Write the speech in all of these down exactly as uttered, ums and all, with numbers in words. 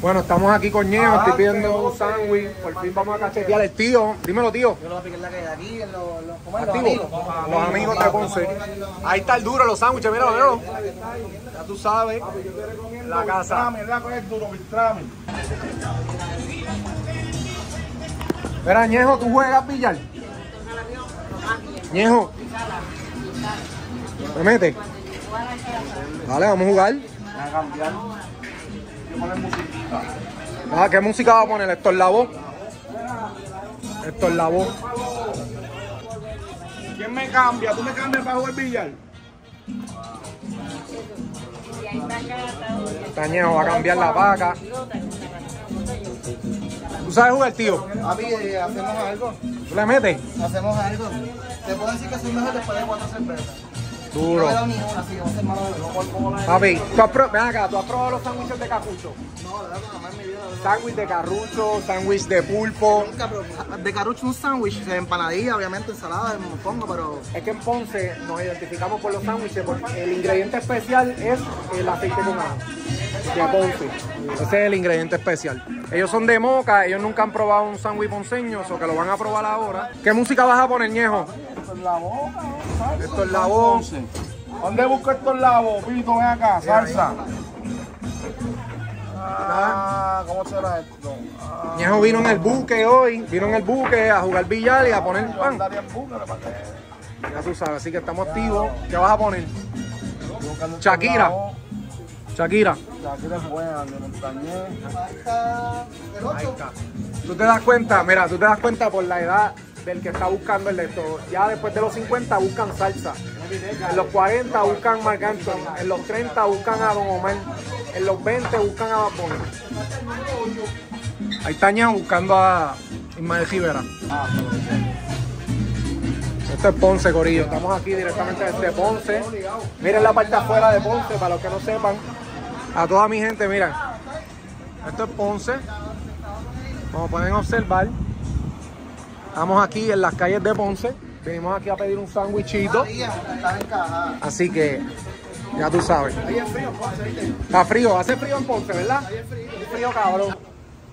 Bueno, estamos aquí con Ñejo, estoy pidiendo un sándwich, por fin vamos a cachetear al tío. Dímelo, tío. Yo lo voy a pedir en la calle de aquí, en los, los, ¿cómo es? Los amigos. Los amigos de Ponce. Ahí está el duro, los sándwiches, míralo, míralo. Ya tú sabes, la casa. Mira, Ñejo, ¿tú juegas billar? Ñejo, ¿me mete? Vale, vamos a jugar. A cambiar. Ah, ¿qué música va a poner? Héctor Lavoe. Héctor Lavoe. ¿Quién me cambia? ¿Tú me cambias para jugar billar? Tañejo va a cambiar la vaca. ¿Tú sabes jugar, tío? Papi, hacemos algo. ¿Tú le metes? Hacemos algo. Te puedo decir que soy mejor después de cuatro cervezas. Duro. Papi, ¿tú has, ven acá, ¿tú has probado los sándwiches de carrucho? No, la verdad, jamás en mi vida. Sándwich de carrucho, sándwich de pulpo. Yo nunca probé. De carrucho un sándwich, empanadilla, obviamente, ensalada, en mofongo, pero... Es que en Ponce nos identificamos por los sándwiches porque el ingrediente especial es el aceite con ajo de Ponce. Ese es el ingrediente especial. Ellos son de Moca, ellos nunca han probado un sándwich ponceño, o que lo van a probar ahora. ¿Qué música vas a poner, Ñejo? Héctor Lavoe, ¿no? Héctor Lavoe. ¿Dónde busco Héctor Lavoe, Pito? Ven acá, salsa. Ah, ¿cómo será esto? Ah, Ñejo vino en el buque hoy, vino en el buque a jugar billar y a poner pan. Ya tú sabes, así que estamos activos. ¿Qué vas a poner? Shakira. Shakira. Shakira es buena, me lo engañé. Ahí está. Tú te das cuenta, mira, tú te das cuenta por la edad del que está buscando el de todo. Ya después de los cincuenta buscan salsa. En los cuarenta buscan Marc Anthony. En los treinta buscan a Don Omar. En los veinte buscan a Bad Bunny. Ahí está Ñejo buscando a Ismael Rivera. Esto es Ponce, corillo. Estamos aquí directamente desde Ponce. Miren la parte afuera de Ponce, para los que no sepan. A toda mi gente, mira. Esto es Ponce. Como pueden observar, estamos aquí en las calles de Ponce. Venimos aquí a pedir un sándwichito. Así que, ya tú sabes. Está frío, hace frío en Ponce, ¿verdad? Está frío, cabrón.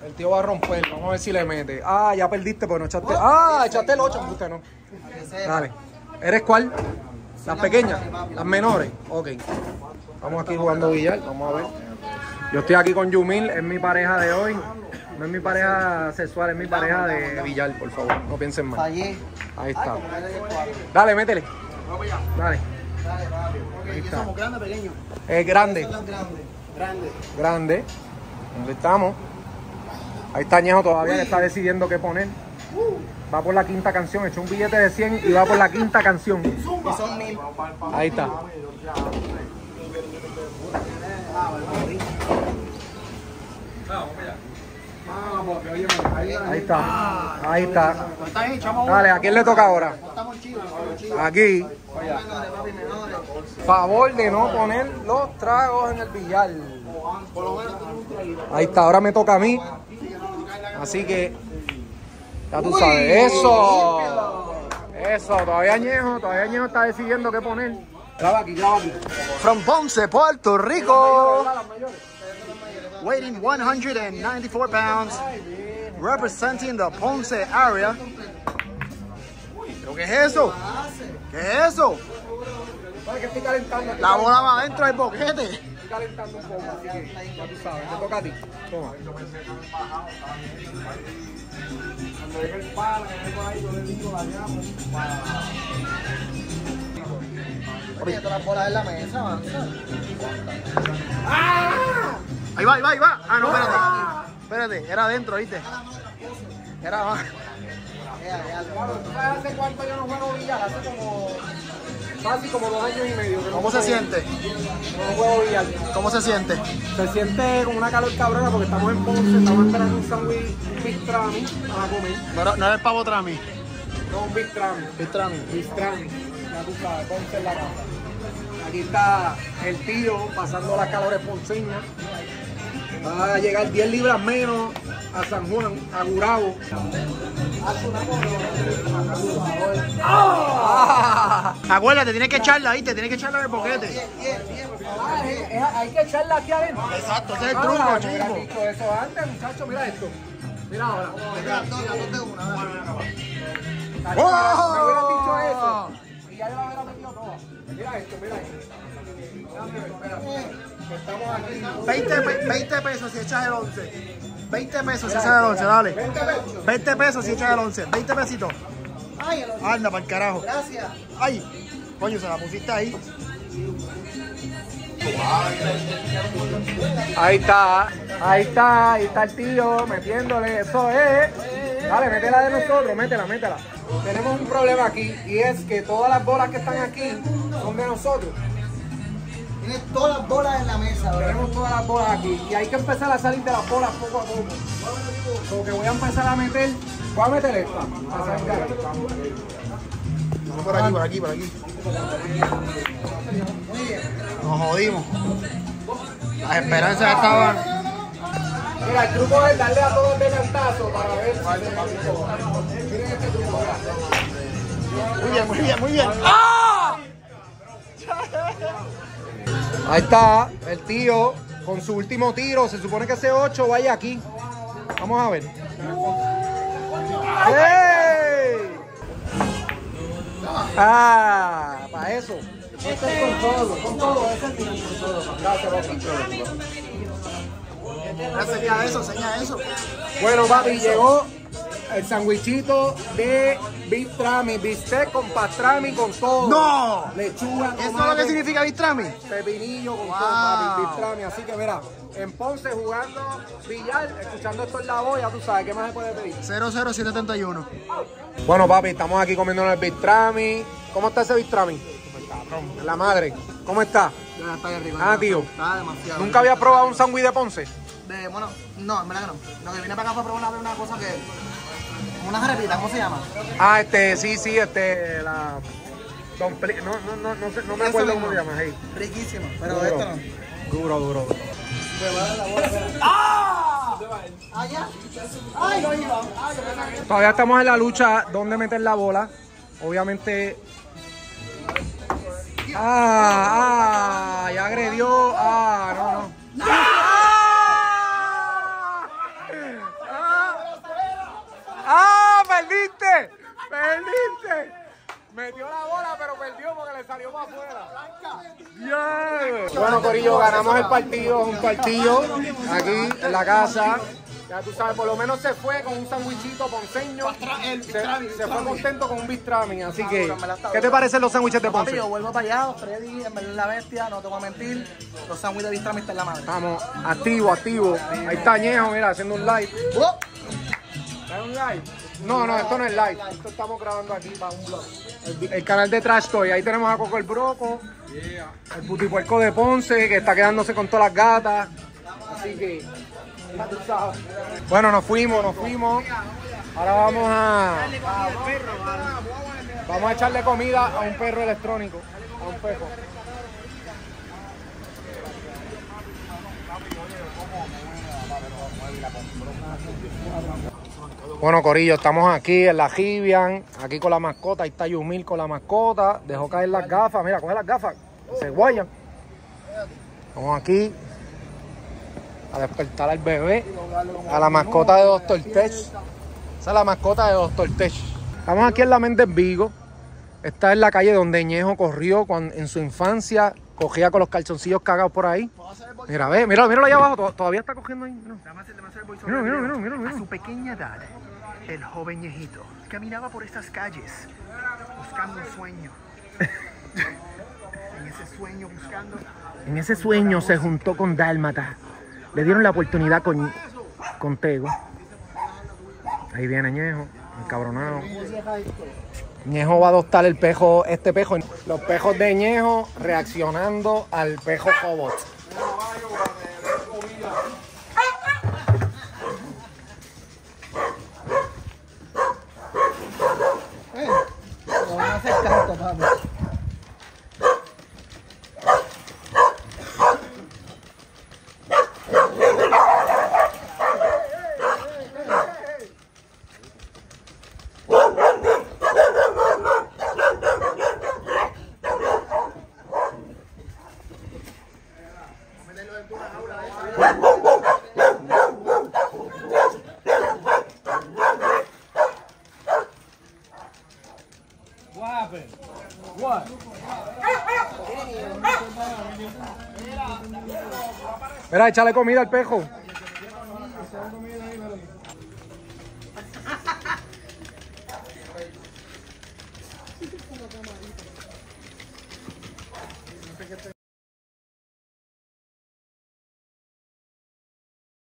El tío va a romper, vamos a ver si le mete. Ah, ya perdiste, pero no echaste. Ah, echaste el ocho, usted no. Dale. ¿Eres cuál? Las pequeñas, las menores. Ok. Vamos aquí jugando billar, vamos a ver. Yo estoy aquí con Yumil, es mi pareja de hoy. No es mi pareja sexual, es mi pareja de billar, por favor. No piensen mal. Ahí está. Dale, métele. Dale. Ahí está. Es grande. Grande. Grande. ¿Dónde estamos? Ahí está Ñejo, todavía le está decidiendo qué poner. Va por la quinta canción, echó un billete de cien y va por la quinta canción. Y son mil. Ahí está. Ahí está. Ahí está. Dale, ¿a quién le toca ahora? Aquí. Favor de no poner los tragos en el billar. Ahí está, ahora me toca a mí. Así que, ya tú sabes. ¡Eso! Eso, todavía Ñejo, todavía Ñejo está decidiendo qué poner. Graba aquí, graba aquí. From Ponce, Puerto Rico. Weighing one hundred ninety-four pounds. Representing the Ponce area. ¿Pero qué es eso? ¿Qué es eso? La bola va adentro del boquete. Calentando un poco, así que ya tú sabes, te toca a ti. Toma. Cuando llegue el palo, que tengo ahí, yo le digo la llamo. Oye, todas las bolas en la mesa, avanza. ¡Ah! Ahí va, ahí va, ahí va. Ah, no, espérate. Espérate, era adentro, ¿viste? Era abajo. Claro, tú sabes hace cuánto yo no juego billar, hace como... Casi como dos años y medio. ¿Cómo se siente? No puedo billar. ¿Cómo se siente? Se siente como una calor cabrona porque estamos en Ponce, estamos esperando un sándwich, un bistrami para comer. No, no era el pavo trami. No, un bistrami. Bistrami. Bistrami. Ya tú sabes, Ponce en la casa. Aquí está el tío pasando las calores ponceñas. Va a llegar diez libras menos a San Juan, a Gurabo. ¡Ah! Acuérdate, tienes que echarla ahí, te tienes que echarla en el boquete. Ah, es, es, hay que echarla aquí adentro. Exacto, ese es el truco, ah, chico. Dicho eso antes, muchachos, mira esto. Mira ahora. Mira, dos de una. Me hubieras dicho eso. Y ya yo la hubiera metido toda. Mira esto, mira esto. veinte pesos si echas el once. veinte pesos si echas el once, dale. veinte pesos si echas el once. veinte pesitos. Ay, el once. Anda, para el carajo. Gracias. Ay, coño, se la pusiste ahí. Ahí está, ahí está, ahí está el tío metiéndole, eso es. Dale, métela de nosotros, métela, métela. Tenemos un problema aquí y es que todas las bolas que están aquí son de nosotros. Tienes todas las bolas en la mesa, ¿verdad? Tenemos todas las bolas aquí y hay que empezar a salir de las bolas poco a poco. Como que voy a empezar a meter, voy a meter esta. Por aquí, por aquí, por aquí. Nos jodimos. Las esperanzas estaban. Mira, el truco es darle a todos de cantazo para ver. Miren este truco. Muy bien, muy bien, muy bien. ¡Ah! Ahí está el tío con su último tiro. Se supone que ese ocho vaya aquí. Vamos a ver. ¡Hey! ¡Ah! Para eso. Esto es con todo, con todo, eso es con todo. Gracias, papi. Enseña eso, enseña eso. Bueno, papi, llegó el sandwichito de bistrami, bistec con pastrami, con todo. ¡No! Lechuga, tomate. ¿Eso es lo que significa bistrami? Pepinillo con wow. todo, papi, bistrami. Así que mira, en Ponce jugando billar, escuchando Héctor Lavoe, ya tú sabes, ¿qué más se puede pedir? cero cero siete siete uno. Bueno, papi, estamos aquí comiéndonos el bistrami. ¿Cómo está ese bistrami? La madre, ¿cómo está? Ya está ahí arriba. Ah, tío. Está demasiado. ¿Nunca había probado un sándwich de Ponce? De, bueno, no, en verdad que no. Lo que vine para acá fue probar una, una cosa que... Una jarepita, ¿cómo se llama? Ah, este, sí, sí, este, la... Don Pli... No, no, no, no, sé, no me acuerdo cómo se llama. Hey. Riquísimo, pero duro. Esto no. Duro, duro, duro. ¡Ah! Allá. Ay, no iba. Todavía estamos en la lucha, ¿dónde meter la bola? Obviamente... Ah, ah, ya agredió. Ah, no, no. ¡No! ¡Ah! ¡Ah! ¡Ah! ¡Perdiste! ¡Perdiste! Metió la bola, pero perdió porque le salió para afuera. Yeah. Bueno, corillo, ganamos el partido, un partido aquí en la casa. Ya tú sabes, por lo menos se fue con un sandwichito ponceño. El bistrami, se, se fue contento con un bistrami. Así que, dura, ¿qué te parecen los sándwiches de Ponce? Yo vuelvo para allá, Freddy, en verdad la bestia, no te voy a mentir. Los sándwiches de bistrami están en la madre. Vamos, activo, activo. Ahí está Ñejo, mira, haciendo un live. ¿Es un live? No, no, esto no es live. Esto estamos grabando aquí para un blog. El, el canal de Trashtoy. Ahí tenemos a Coco el Broco. Yeah. El putipuerco de Ponce, que está quedándose con todas las gatas. Así que... Bueno, nos fuimos, nos fuimos. Ahora vamos a... Vamos a echarle comida a un perro electrónico. A un perro. Bueno, corillo, estamos aquí en la Jibian. Aquí con la mascota. Ahí está Yumil con la mascota. Dejó caer las gafas. Mira, coge las gafas. Se guayan. Vamos aquí a despertar al bebé, a la mascota de doctor Teche. Esa es la mascota de doctor Teche. Estamos aquí en la Méndez Vigo. Esta es la calle donde Ñejo corrió cuando, en su infancia. Cogía con los calzoncillos cagados por ahí. Mira, ve, míralo, míralo allá abajo. Todavía está cogiendo ahí. Mira, mira, mira, mira, mira. A su pequeña edad, el joven Ñejito caminaba por estas calles buscando un sueño. En ese sueño buscando... En ese sueño se juntó con Dálmata. Le dieron la oportunidad con, con Tego. Ahí viene Ñejo, encabronado. Ñejo va a adoptar el pejo, este pejo. Los pejos de Ñejo reaccionando al pejo Cobot. Mira, échale comida al pejo.